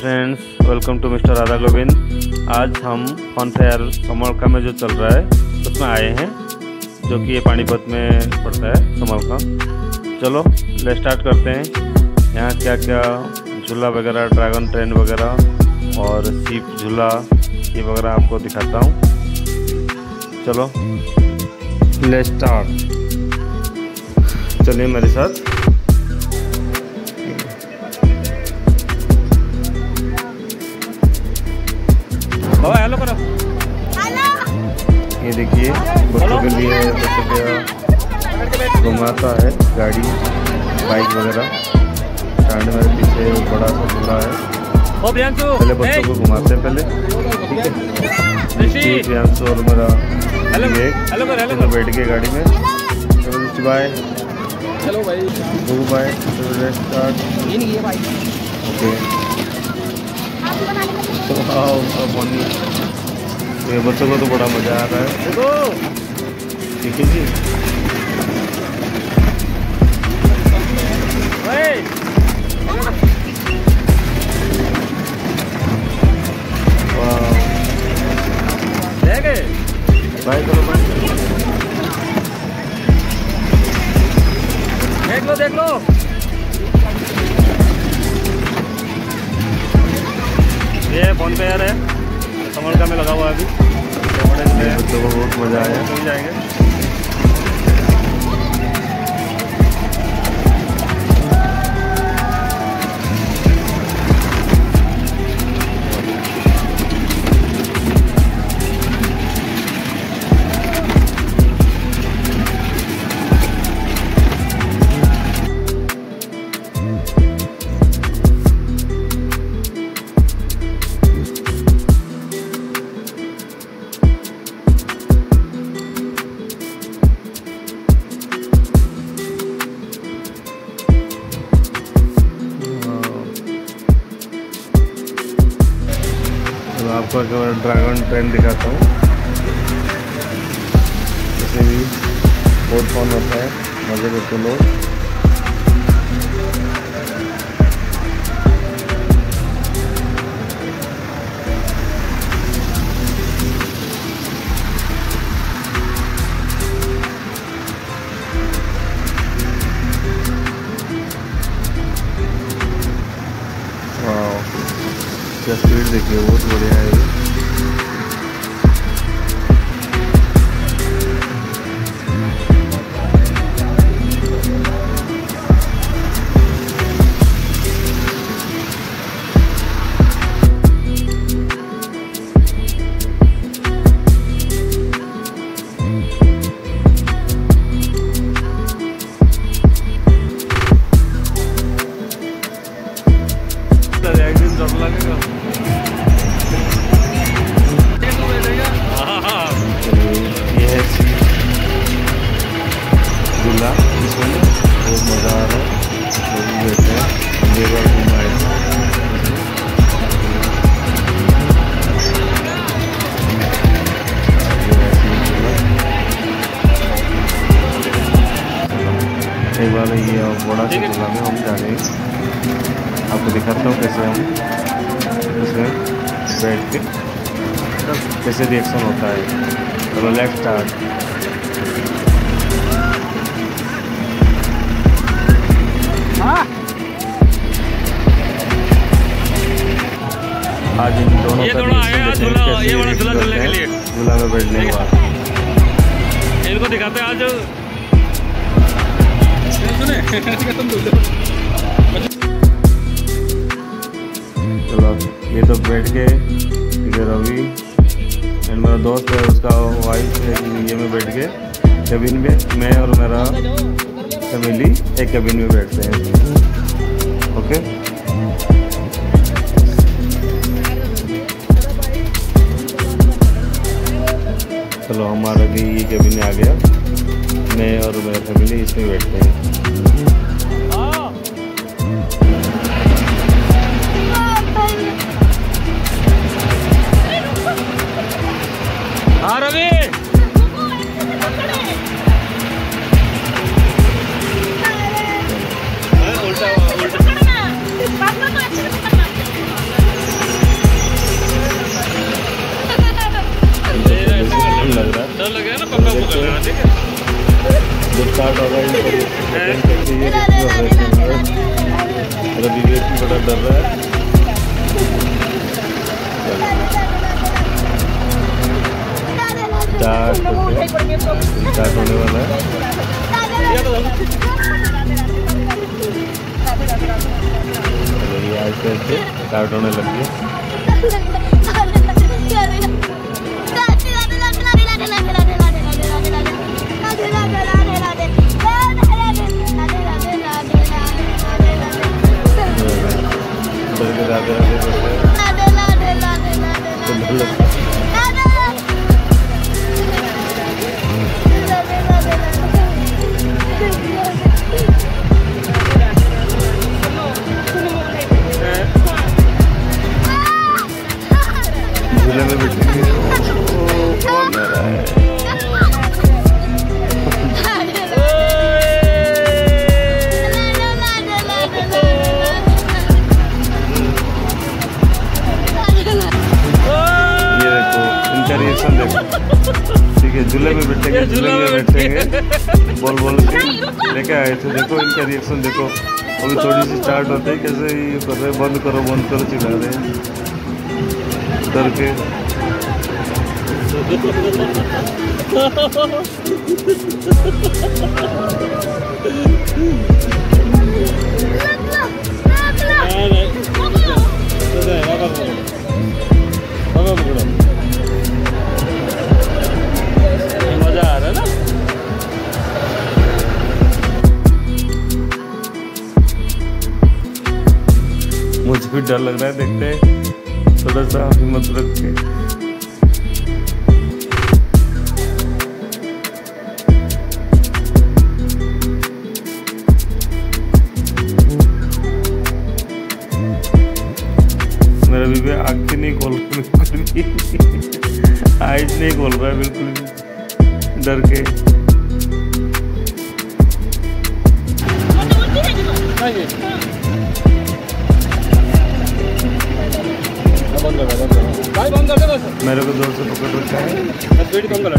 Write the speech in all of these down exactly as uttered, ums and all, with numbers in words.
Friends, welcome to mister Radha Govind. आज हम fun fair समलखा में जो चल रहा है उसमें आए हैं, जो कि ये पानीपत में पड़ता है समलखा। चलो ले स्टार्ट करते हैं। यहाँ क्या क्या झूला वगैरह, ड्रैगन ट्रेन वगैरह और सीप झूला ये वगैरह आपको दिखाता हूँ। चलो ले स्टार्ट, चलिए मेरे साथ। हेलो करो, ये देखिए बच्चों के लिए बच्चों के घुमाता है गाड़ी, बाइक वगैरह। स्टैंड में पीछे बड़ा सा झूला है, पहले बच्चों को घुमाते हैं पहले, ठीक है। प्रियांशु और मेरा विवेक बैठ के गाड़ी में। बाय चलो भाई, बाय ओके। तो ये बच्चों को तो बड़ा मज़ा आ रहा है, ठीक है जी। बाय करो, बाय। देख लो देख लो ये फोन पे यार है, समलखा में लगा हुआ है अभी। बच्चों को बहुत मज़ा आया, मिल जाएंगे। आपको ड्रैगन ट्रेन दिखाता हूँ, इसे भी बहुत फन होता है, मजे करते लोग। स्पीड देखिए, बहुत बढ़िया है। झूला इसमें बहुत मज़ा आ रहा है, बैठे हैं ये बार घुमाए। एक बार ये बड़ा सा झूला में हम जा रहे हैं, आपको दिखाता हूँ कैसे हम इसमें बैठ के कैसे रिएक्शन होता है। चलो लेफ्ट स्टार्ट। आज इन दोनों ये थोड़ा आया झूला, ये वाला झूला झूलने के लिए, झूला में बैठने के बाद इनको दिखाते हैं। आज चलो, ये तो बैठ के रवि एंड मेरा दोस्त है, उसका वाइफ है, ये में बैठ के केबिन में, मैं और मेरा फैमिली एक केबिन में बैठते हैं। ओके, चलो हमारा भी ये केबिन में आ गया, मैं और मेरा फैमिली इसमें बैठते हैं। उल्टा उल्टा स्टार्ट हो रहा है। स्टार्ट स्टार्ट होने वाला है। आहिस्ते आहिस्ते स्टार्ट होने लग गया। राधे राधे झूले में बैठेंगे, झूले में बैठेंगे, बोल बोल के लेके आए थे। देखो इनका रिएक्शन देखो। अभी थोड़ी सी स्टार्ट होते ही कैसे ये कर रहे, बंद करो बंद करो चिल्ला रहे करके। मजा आ रहा है ना। मुझे भी डर लग रहा है, देखते हैं थोड़ा सा हिम्मत रख के। मेरा भी आँखें नहीं खोल बिल्कुल भी, आइज नहीं खोल रहा है बिल्कुल डर के। मेरे को जोर से पकड़ रखा है।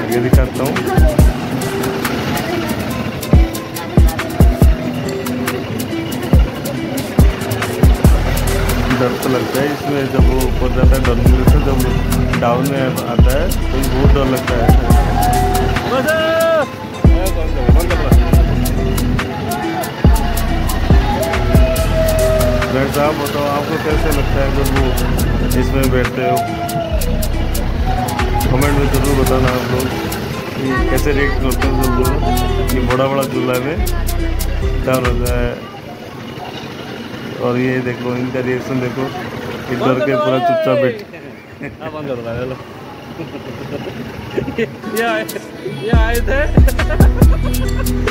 आगे दिखाता हूँ। डर तो लगता है इसमें, जब वो ऊपर जाता है डर नहीं लगता, जब डाउन में आता है तो बहुत डर लगता है। फ्रेंड्स आप बताओ आपको कैसे लगता है जब वो इसमें बैठते हो? कमेंट में जरूर बताना आप लोग कि कैसे रिएक्ट करते हो जब लोग ये बड़ा बड़ा झूला में डाल होता है। और ये देखो इनका रिएक्शन देखो, इधर के पूरा चुपचाप बैठे। ये आए थे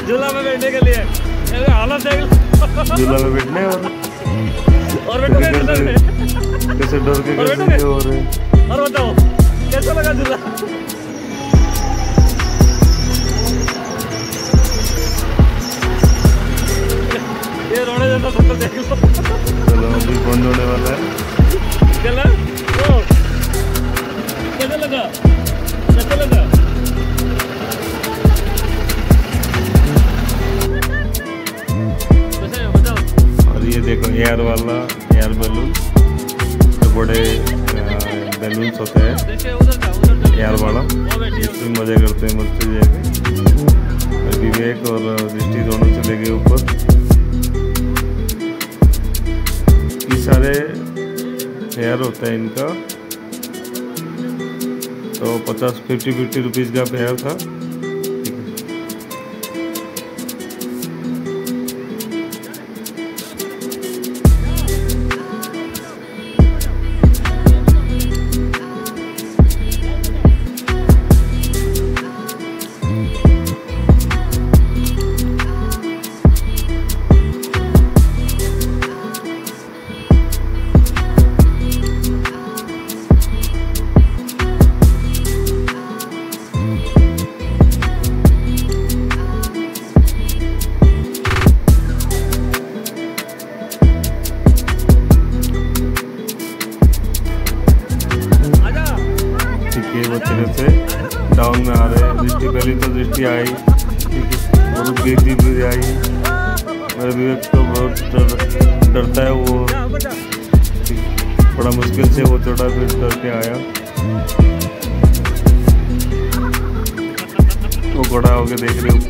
झूला में बैठने के लिए। झूला में बैठने और कैसे डर के कैसे हो रहे। और बताओ कैसा लगा झूला? ये रोने जैसा तो देख लो। चलो अभी बंद होने वाला है। चलो ओ कैसा लगा, कैसा लगा? कैसे बताओ। और ये देखो एयर वाला, एयर बैलून तो बड़े बैलून्स होते हैं एयर वाला, इसमें मजे करते हैं मस्ती जगह। विवेक और दृष्टि दोनों चले गए ऊपर। सारे हेयर होता है इनका, तो पचास फिफ्टी फिफ्टी रुपीज का हेयर था। डाउन में आ रहे हैं। दृष्टि पहली तो दृष्टि आई बहुत गिरती हुई आई। मेरा विवेक तो बहुत डरता है, वो बड़ा मुश्किल से वो थोड़ा फिर डर के आया, वो घोड़ा होके देख रहे ऊपर।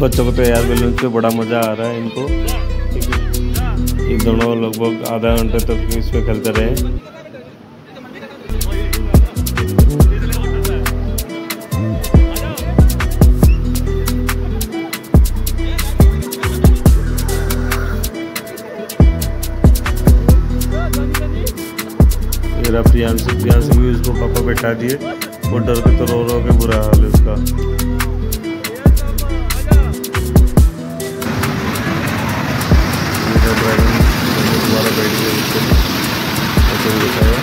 बच्चों को तो एयर बैलून पे बड़ा मज़ा आ रहा है इनको। ये दोनों लगभग आधा घंटे तक तो इस पर खेलते रहे। मेरा प्रियांशु प्रियांशु भी उसको पापा बैठा दिए, वो डर के तो रो रो के बुरा हाल है उसका। दोबारा बैठ गए उसको ऐसे भी दिखाया।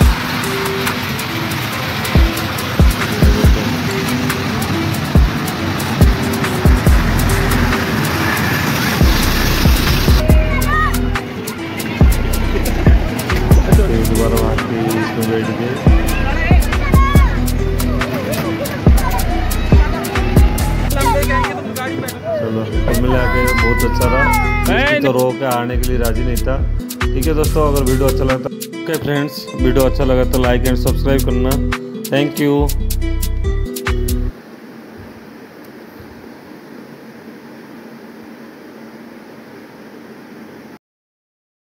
दोबारा वहाँ पे इसमें बैठ गए। चलो तो मिला के बहुत अच्छा रहा, तो रो के आने के लिए राजी नहीं था। ठीक है दोस्तों, अगर वीडियो अच्छा लगा तो ओके फ्रेंड्स, वीडियो अच्छा लगा तो लाइक एंड सब्सक्राइब करना। Thank you.